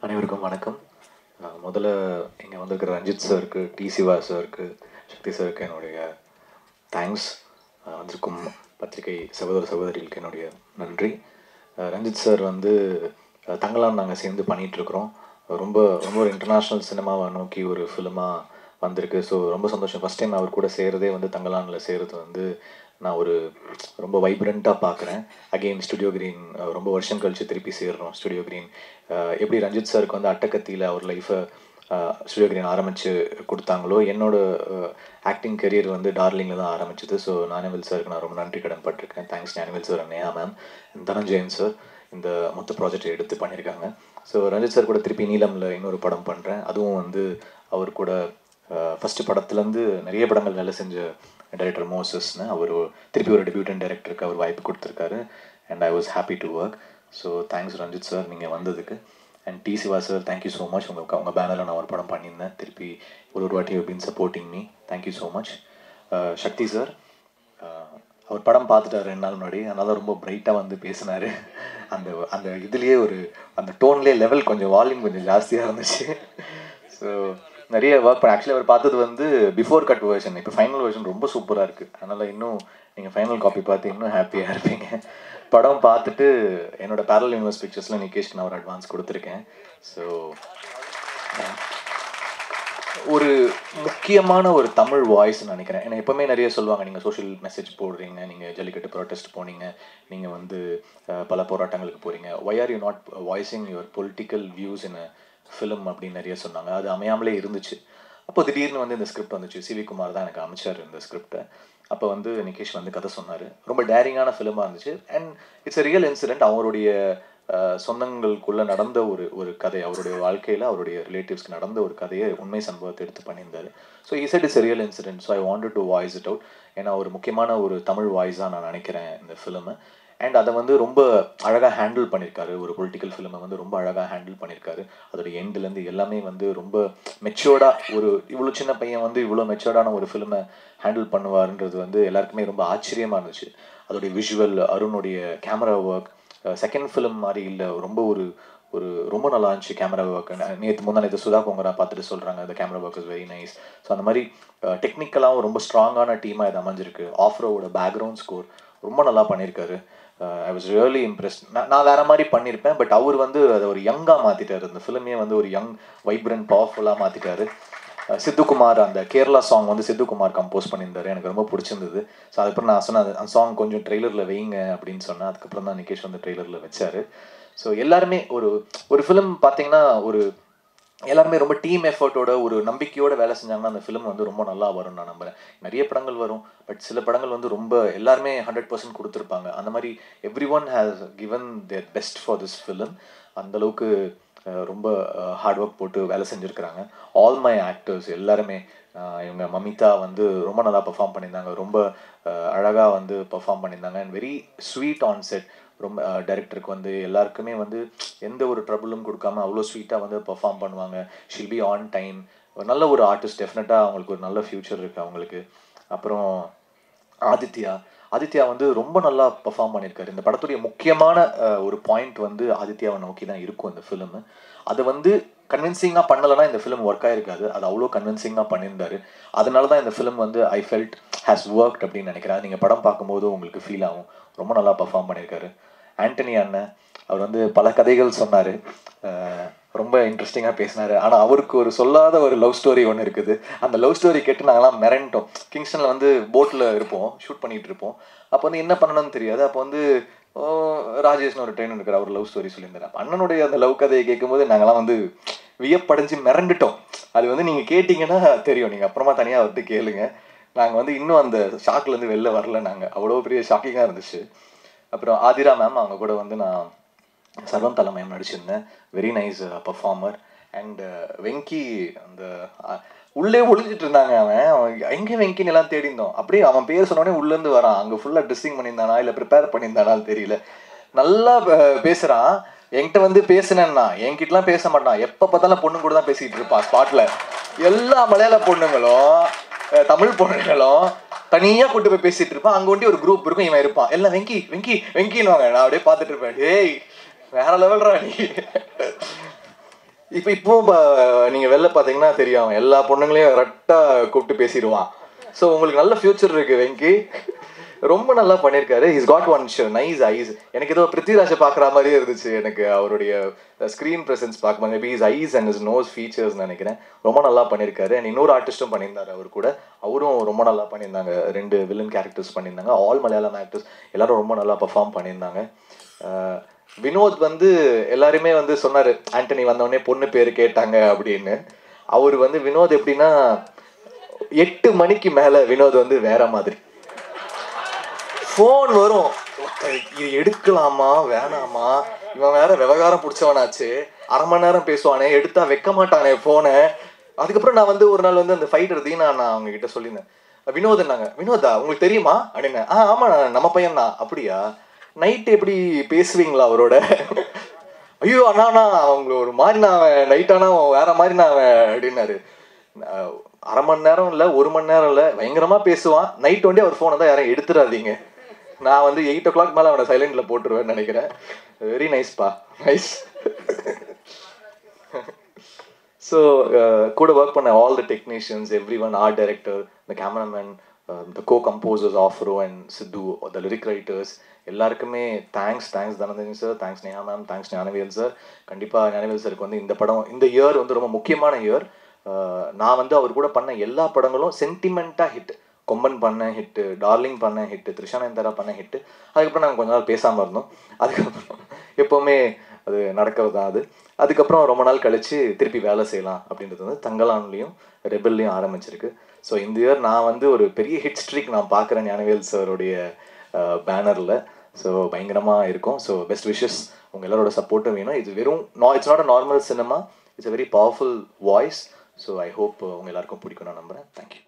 அனைவருக்கும் வணக்கம். முதல்ல இங்கே வந்திருக்கிற ரஞ்சித் சாருக்கு, டி. சிவா சாருக்கு, சக்தி சாருக்கு என்னுடைய தேங்க்ஸ். வந்திருக்கும் பத்திரிகை சகோதர சகோதரிகளுக்கு என்னுடைய நன்றி. ரஞ்சித் சார் வந்து தங்களாம் நாங்கள் சேர்ந்து பண்ணிகிட்ருக்குறோம். ரொம்ப ரொம்ப ஒரு இன்டர்நேஷ்னல் சினிமாவை நோக்கி ஒரு ஃபிலிமாக வந்திருக்கு. ஸோ ரொம்ப சந்தோஷம். ஃபஸ்ட் டைம் அவர் கூட சேர்கிறதே வந்து தங்களானில் சேர்கிறது வந்து நான் ஒரு ரொம்ப வைப்ரண்ட்டாக பார்க்குறேன். அகெயின் ஸ்டுடியோ கிரீன் ரொம்ப வருஷம் கழித்து திருப்பி சேர்றோம். ஸ்டுடியோ கிரீன் எப்படி ரஞ்சித் சாருக்கு வந்து அட்டக்கத்தியில் அவர் லைஃபை ஸ்டுடியோ கிரீன் ஆரம்பித்து கொடுத்தாங்களோ, என்னோடய ஆக்டிங் கெரியர் வந்து டார்லிங்கில் தான் ஆரம்பிச்சிது. ஸோ ஞானவில் சாருக்கு நான் ரொம்ப நன்றி கடன் பட்டிருக்கேன். Thanks Gnanavel sir and Neha ma'am, Dhananjayan sir இந்த மொத்த ப்ராஜெக்ட் எடுத்து பண்ணியிருக்காங்க. ஸோ ரஞ்சித் சார் கூட திருப்பி நீலமில் இன்னொரு படம் பண்ணுறேன். அதுவும் வந்து அவர் கூட ஃபஸ்ட்டு படத்துலேருந்து நிறைய படங்கள் வேலை செஞ்ச டைரக்டர் மோசஸ்னு அவர் திருப்பி ஒரு டெபியூட்டன் டைரக்டருக்கு அவர் வாய்ப்பு கொடுத்துருக்காரு. And I was happy to work. So thanks Ranjith sir நீங்கள் வந்ததுக்கு. And D. Siva sir, thank you so much. உங்கள் பேனரில் நான் ஒரு படம் பண்ணியிருந்தேன். திருப்பி ஒரு வாட்டி you been supporting me. Thank you so much. Sakthi sir அவர் படம் பார்த்துட்டார் 2 நாள் முன்னாடி. அதனால ரொம்ப பிரைட்டாக வந்து பேசினார். அந்த அந்த இதுலேயே ஒரு அந்த டோன்லேயே லெவல் கொஞ்சம் வால்யூம் கொஞ்சம் ஜாஸ்தியாக இருந்துச்சு. ஸோ நிறைய ஒர்க் பண்ண. ஆக்சுவலி அவர் பார்த்தது வந்து பிஃபோர் கட் வெர்ஷன். இப்போ ஃபைனல் வெர்ஷன் ரொம்ப சூப்பராக இருக்குது. அதனால் இன்னும் நீங்கள் ஃபைனல் காப்பி பார்த்து இன்னும் ஹாப்பியாக இருப்பீங்க. படம் பார்த்துட்டு என்னோடய பேரலல் யூனிவர்ஸ் பிக்சர்ஸில் நிகேஷ்க்கு நான் ஒரு அட்வான்ஸ் கொடுத்துருக்கேன். ஸோ ஒரு முக்கியமான ஒரு தமிழ் வாய்ஸ்ன்னு நினைக்கிறேன். ஏன்னா எப்போவுமே நிறைய சொல்லுவாங்க, நீங்கள் சோஷியல் மெசேஜ் போடுறீங்க, நீங்கள் ஜல்லிக்கட்டு ப்ரொட்டஸ்ட் போனீங்க, நீங்கள் வந்து பல போராட்டங்களுக்கு போகிறீங்க, why are you not voicing your political views in film அப்படின்னு நிறைய சொன்னாங்க. அது அமையாமலே இருந்துச்சு. அப்போ திடீர்னு வந்து இந்த ஸ்கிரிப்ட் வந்துச்சு. சிவி குமார் தான் எனக்கு அமைச்சார் இந்த ஸ்கிரிப்டை. அப்போ வந்து நிகேஷ் வந்து கதை சொன்னார். ரொம்ப டேரிங்கான ஃபிலிமாக இருந்துச்சு. And it's a real incident. அவருடைய சொந்தங்களுக்குள்ளே நடந்த ஒரு ஒரு கதை, அவருடைய வாழ்க்கையில் அவருடைய ரிலேட்டிவ்ஸ்க்கு நடந்த ஒரு கதையை உண்மை சம்பவத்தை எடுத்து பண்ணியிருந்தார். ஸோ இசட் is real incident. So I wanted to voice it out. ஏன்னா ஒரு முக்கியமான ஒரு தமிழ் வாய்ஸ் தான் நான் நினைக்கிறேன் இந்த ஃபிலிமு. அண்ட் அதை வந்து ரொம்ப அழகாக ஹேண்டில் பண்ணியிருக்காரு. ஒரு பொலிட்டிக்கல் ஃபிலிமை வந்து ரொம்ப அழகாக ஹேண்டில் பண்ணியிருக்காரு. அதோடைய எண்ட்லேருந்து எல்லாமே வந்து ரொம்ப மெச்சோர்டாக, ஒரு இவ்வளோ சின்ன பையன் வந்து இவ்வளோ மெச்சோர்டான ஒரு ஃபிலிமை ஹேண்டில் பண்ணுவார்ன்றது வந்து எல்லாருக்குமே ரொம்ப ஆச்சரியமாக இருந்துச்சு. அதோடைய விஷுவல், அருணுடைய கேமரா ஒர்க் செகண்ட் ஃபிலிம் மாதிரி இல்லை, ரொம்ப ஒரு ஒரு ரொம்ப நல்லா இருந்துச்சு கேமரா ஒர்க். நேற்று முந்தான் நேற்று சுதா குமரா பார்த்துட்டு சொல்கிறாங்க அந்த camera work is very nice. So அந்த மாதிரி டெக்னிக்கலாகவும் ரொம்ப ஸ்ட்ராங்கான டீமாக இது அமைஞ்சிருக்கு. ஆஃப்ரோவோட பேக்ரவுண்ட் ஸ்கோர் ரொம்ப நல்லா பண்ணியிருக்காரு. I was really impressed. நான் வேறு மாதிரி பண்ணியிருப்பேன், பட் அவர் வந்து அதை ஒரு யங்காக மாற்றிட்டார். அந்த ஃபிலிமே வந்து ஒரு யங் வைப்ரண்ட் பவர்ஃபுல்லாக மாற்றிட்டார். சித்து குமார் அந்த கேரளா சாங் வந்து சித்து குமார் கம்போஸ் பண்ணியிருந்தார். எனக்கு ரொம்ப பிடிச்சிருந்தது. ஸோ அதுக்கப்புறம் நான் சொன்னேன் அந்த சாங் கொஞ்சம் ட்ரெய்லரில் வைங்க அப்படின்னு சொன்னேன். அதுக்கப்புறம் தான் நிகேஷ் வந்து ட்ரெய்லரில் வச்சார். ஸோ எல்லாருமே ஒரு ஒரு ஃபிலிம் பார்த்திங்கன்னா ஒரு எல்லாருமே ரொம்ப டீம் எஃபர்ட்டோட ஒரு நம்பிக்கையோடு வேலை செஞ்சாங்கன்னா அந்த ஃபிலிம் வந்து ரொம்ப நல்லா வரும் நான் நம்புகிறேன். நிறைய படங்கள் வரும், பட் சில படங்கள் வந்து ரொம்ப எல்லாருமே 100% கொடுத்துருப்பாங்க. அந்த மாதிரி every one has given their best for this film. அந்தளவுக்கு ரொம்ப ஹார்ட் ஒர்க் போட்டு வேலை செஞ்சுருக்கிறாங்க. ஆல் மை ஆக்டர்ஸ் எல்லாருமே, இவங்க மமிதா வந்து ரொம்ப நல்லா பர்ஃபார்ம் பண்ணியிருந்தாங்க, ரொம்ப அழகாக வந்து பர்ஃபார்ம் பண்ணியிருந்தாங்க. And very sweet on set. ரொம்ப டைரக்டருக்கு வந்து எல்லாருக்குமே வந்து எந்த ஒரு ட்ரபுளும் கொடுக்காமல் அவ்வளோ ஸ்வீட்டாக வந்து பர்ஃபார்ம் பண்ணுவாங்க. She'll be on time. ஒரு நல்ல ஒரு ஆர்டிஸ்ட், டெஃபினட்டாக அவங்களுக்கு ஒரு நல்ல ஃப்யூச்சர் இருக்குது அவங்களுக்கு. அப்புறம் ஆதித்யா வந்து ரொம்ப நல்லா பர்ஃபார்ம் பண்ணியிருக்காரு. இந்த படத்துடைய முக்கியமான ஒரு பாயிண்ட் வந்து ஆதித்யாவை நோக்கி தான் இருக்கும் இந்த ஃபிலிமு. அதை வந்து கன்வின்சிங்காக பண்ணலைன்னா இந்த ஃபிலிம் ஒர்க் ஆகிருக்காது. அது அவ்வளோ கன்வின்சிங்காக பண்ணியிருந்தாரு. அதனால தான் இந்த ஃபிலிம் வந்து ஐ ஃபெல்ட் ஹேஸ் ஒர்க்ட் அப்படின்னு நினைக்கிறேன். நீங்கள் படம் பார்க்கும்போது உங்களுக்கு ஃபீல் ஆகும். ரொம்ப நல்லா பர்ஃபார்ம் பண்ணியிருக்காரு. ஆண்டனி அண்ணன் அவர் வந்து பல கதைகள் சொன்னார், ரொம்ப இன்ட்ரெஸ்டிங்காக பேசினார். ஆனால் அவருக்கு ஒரு சொல்லாத ஒரு லவ் ஸ்டோரி ஒன்று இருக்குது. அந்த லவ் ஸ்டோரி கேட்டு நாங்களாம் மிரண்டோம். கிங்ஸ்டனில் வந்து போட்டில் இருப்போம், ஷூட் பண்ணிகிட்டு இருப்போம். அப்போ வந்து என்ன பண்ணணும்னு தெரியாது. அப்போ வந்து ராஜேஷ்னு ஒரு ட்ரெயின் இருக்கிற அவர் லவ் ஸ்டோரி சொல்லியிருந்தார். அப்போ அண்ணனுடைய அந்த லவ் கதையை கேட்கும்போது நாங்களாம் வந்து வியப்படைஞ்சு மிரண்டுட்டோம். அது வந்து நீங்கள் கேட்டிங்கன்னா தெரியும். நீங்கள் அப்புறமா தனியாக வந்து கேளுங்க. நாங்கள் வந்து இன்னும் அந்த ஷாக்லேருந்து வெளில வரல. நாங்கள் அவ்வளோ பெரிய ஷாக்கிங்காக இருந்துச்சு. அப்புறம் ஆதிரா மேம், அவங்க கூட வந்து நான் சர்வம் தலமயம் நடிச்சிருந்தேன். Very nice performer. And Venky அந்த உள்ளே ஒழிஞ்சிட்டு இருந்தாங்க. அவன் எங்கே வெங்கின்னு எல்லாம் தேடிந்தோம். அப்படியே அவன் பேர் சொன்னோடனே உள்ளேருந்து வரான். அங்கே ஃபுல்லாக ட்ரெஸ்ஸிங் பண்ணியிருந்தானா இல்லை ப்ரிப்பேர் பண்ணியிருந்தானான்னு தெரியல. நல்லா பேசுகிறான். என்கிட்ட வந்து பேசினேன்னா என்கிட்டலாம் பேச மாட்டான். எப்போ பார்த்தாலும் பொண்ணு கூட தான் பேசிகிட்டு இருப்பான். ஸ்பாட்டில் எல்லா மலையாள பொண்ணுங்களும் தமிழ் பொண்ணுங்களும் தனியா கூட்டு போய் பேசிட்டு இருப்பான். அங்க ஒண்டி ஒரு குரூப் இருக்கும், இவன் இருப்பான். எல்லாம் வெங்கி வெங்கி வெங்கின்னு வாங்க. நான் அப்படியே பார்த்துட்டு இருப்பேன். டேய் வேற லெவல்ரா நீ. இப்போ இப்போ நீங்க வெளில பார்த்தீங்கன்னா தெரியும், எல்லா பொண்ணுங்களையும் கரெக்டாக கூப்பிட்டு பேசிடுவான். ஸோ உங்களுக்கு நல்ல ஃபியூச்சர் இருக்கு வெங்கி, ரொம்ப நல்லா பண்ணியிருக்காரு. He's got one nice eyes. எனக்கு ஏதோ பிருத்விராஜை பார்க்குற மாதிரியே இருந்துச்சு எனக்கு அவருடைய ஸ்க்ரீன் ப்ரெசன்ஸ் பார்க்கும்போது. Maybe his eyes and his nose ஃபீச்சர்ஸ்ன்னு நினைக்கிறேன். ரொம்ப நல்லா பண்ணியிருக்காரு. அண்ட் இன்னொரு ஆர்டிஸ்ட்டும் பண்ணியிருந்தார் அவர் கூட, அவரும் ரொம்ப நல்லா பண்ணியிருந்தாங்க. ரெண்டு வில்லன் கேரக்டர்ஸ் பண்ணியிருந்தாங்க. ஆல் மலையாளம் ஆக்டர்ஸ் எல்லாரும் ரொம்ப நல்லா பர்ஃபார்ம் பண்ணியிருந்தாங்க. வினோத் எல்லாருமே சொன்னார், ஆண்டனி வந்தவொடனே பொண்ணு பேர் கேட்டாங்க அப்படின்னு. அவர் வினோத் எப்படின்னா 8 மணிக்கு மேலே வினோத் வேற மாதிரி ஃபோன் வரும், இது எடுக்கலாமா வேணாமா, இவன் வேற விவகாரம் பிடிச்சவனாச்சு, அரை மணி நேரம் பேசுவானே, எடுத்தா வைக்க மாட்டானே ஃபோனை. அதுக்கப்புறம் நான் ஒரு நாள் அந்த ஃபைட் எடுத்தீங்கன்னா நான் அவங்க கிட்ட சொல்லியிருந்தேன். வினோதுன்னாங்க, வினோதா உங்களுக்கு தெரியுமா அப்படின்னு. ஆமா நம்ம பையன் தான். அப்படியா, நைட்டு எப்படி பேசுவீங்களா அவரோட? ஐயோ அண்ணாண்ணா அவங்க ஒரு மாதிரி நான் நைட்டானா வேற மாதிரி நான் அப்படின்னாரு. அரை மணி நேரம் இல்லை 1 மணி நேரம் இல்லை, பயங்கரமாக பேசுவான். நைட் அவர் ஃபோனை தான் யாரும் எடுத்துடாதீங்க. நான் 8 o'clock மேலே அவனை சைலண்டில் போட்டுருவேன்னு நினைக்கிறேன். வெரி நைஸ்ப்பா, நைஸ். ஸோ கூட ஒர்க் பண்ண all the technicians, every one, art director, the cameraman, the co composers Afro and Sidhu, the lyric writers எல்லாருக்குமே தேங்க்ஸ் தனதனி sir, thanks Neha ma'am, thanks Gnanavel sir. கண்டிப்பாக ஞானவேல் சாருக்கு இந்த படம் இந்த இயர் ரொம்ப முக்கியமான இயர். நான் அவர் கூட பண்ண எல்லா படங்களும் சென்டிமெண்ட்டாக ஹிட். கொம்பன் பண்ண ஹிட்டு, டார்லிங் பண்ண ஹிட்டு, த்ரிஷான் அண்ட் தாரா பண்ண ஹிட்டு. அதுக்கப்புறம் நாங்கள் கொஞ்ச நாள் பேசாமல் இருந்தோம். அதுக்கப்புறம் எப்போவுமே அது நடக்கிறது தான். அதுக்கப்புறம் ரொம்ப நாள் கழித்து திருப்பி வேலை செய்யலாம் அப்படின்றது தங்கலான்லேயும் ரெபல்லையும் ஆரம்பிச்சிருக்கு. ஸோ இந்த இயர் நான் ஒரு பெரிய ஹிட் ஸ்ட்ரீக் நான் பார்க்குறேன் ஞானவேல் சாருடைய பேனரில். ஸோ பயங்கரமாக இருக்கும். ஸோ பெஸ்ட் விஷஸ், உங்கள் எல்லாரோட சப்போர்ட்டும் வேணும். இது வெறும் it's not a normal cinema, it's a very powerful voice. So I hope உங்கள் எல்லாருக்கும் பிடிக்கும் நான் நம்புகிறேன். தேங்க்யூ.